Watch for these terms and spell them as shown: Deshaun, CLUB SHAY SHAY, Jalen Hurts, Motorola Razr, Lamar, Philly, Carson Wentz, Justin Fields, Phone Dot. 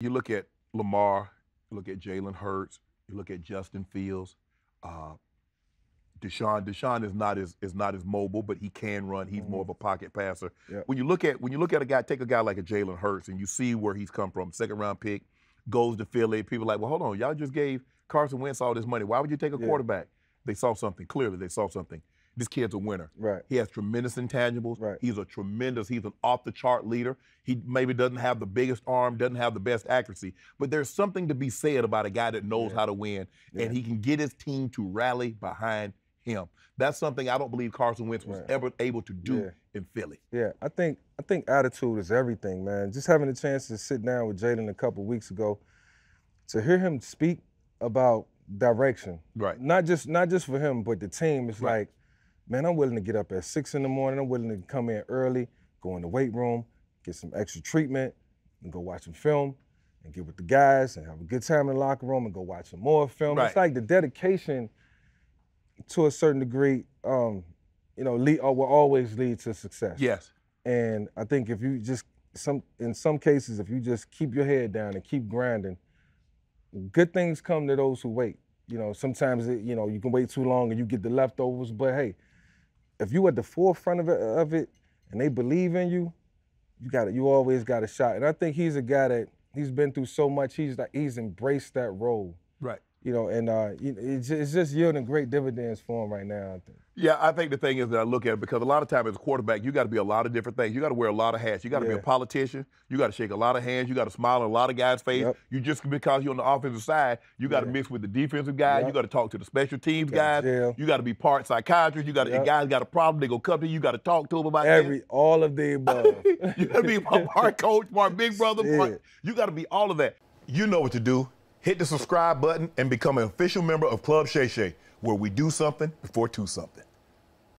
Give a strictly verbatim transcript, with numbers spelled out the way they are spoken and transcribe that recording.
You look at Lamar, you look at Jalen Hurts, you look at Justin Fields, uh, Deshaun. Deshaun is not as is not as mobile, but he can run. He's mm-hmm. more of a pocket passer. Yeah. When you look at when you look at a guy, take a guy like a Jalen Hurts, and you see where he's come from. Second round pick, goes to Philly. People are like, well, hold on, y'all just gave Carson Wentz all this money. Why would you take a yeah. quarterback? They saw something. Clearly, they saw something. This kid's a winner. Right. He has tremendous intangibles. Right. He's a tremendous, he's an off-the-chart leader. He maybe doesn't have the biggest arm, doesn't have the best accuracy, but there's something to be said about a guy that knows yeah. how to win, yeah. and he can get his team to rally behind him. That's something I don't believe Carson Wentz was right. ever able to do yeah. in Philly. Yeah, I think I think attitude is everything, man. Just having a chance to sit down with Jalen a couple weeks ago, to hear him speak about direction. Right. Not just not just for him, but the team, it's right. like, man, I'm willing to get up at six in the morning. I'm willing to come in early, go in the weight room, get some extra treatment, and go watch some film, and get with the guys, and have a good time in the locker room, and go watch some more film. Right. It's like the dedication, to a certain degree, um, you know, lead, will always lead to success. Yes. And I think if you just some, in some cases, if you just keep your head down and keep grinding, good things come to those who wait. You know, sometimes it, you know, you can wait too long and you get the leftovers, but hey. If you at the forefront of it, of it, and they believe in you, you got it. You always got a shot. And I think he's a guy that he's been through so much. He's like he's embraced that role, right? You know, and uh, it's just yielding great dividends for him right now, I think. Yeah, I think the thing is that I look at it because a lot of times as a quarterback, you got to be a lot of different things. You got to wear a lot of hats. You got to yeah. be a politician. You got to shake a lot of hands. You got to smile on a lot of guys' face. Yep. You just because you're on the offensive side, you got to yeah. mix with the defensive guys. Yep. You got to talk to the special teams guys. Jail. You got to be part psychiatrist. You got to yep. guys got a problem. They go come to you. You got to talk to them about every this. all of the above. You got to be part coach, part big brother. Yeah. Part, you got to be all of that. You know what to do. Hit the subscribe button and become an official member of Club Shay Shay, where we do something before two something.